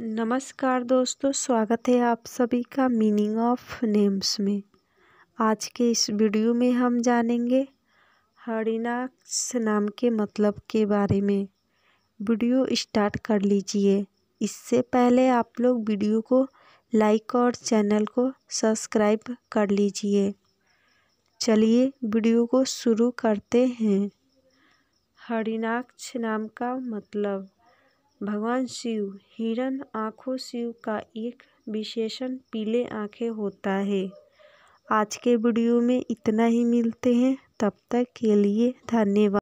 नमस्कार दोस्तों, स्वागत है आप सभी का मीनिंग ऑफ नेम्स में। आज के इस वीडियो में हम जानेंगे हरिनाक्ष नाम के मतलब के बारे में। वीडियो स्टार्ट कर लीजिए। इससे पहले आप लोग वीडियो को लाइक और चैनल को सब्सक्राइब कर लीजिए। चलिए वीडियो को शुरू करते हैं। हरिनाक्ष नाम का मतलब भगवान शिव हिरण आँखों शिव का एक विशेषण पीले आँखें होता है। आज के वीडियो में इतना ही, मिलते हैं, तब तक के लिए धन्यवाद।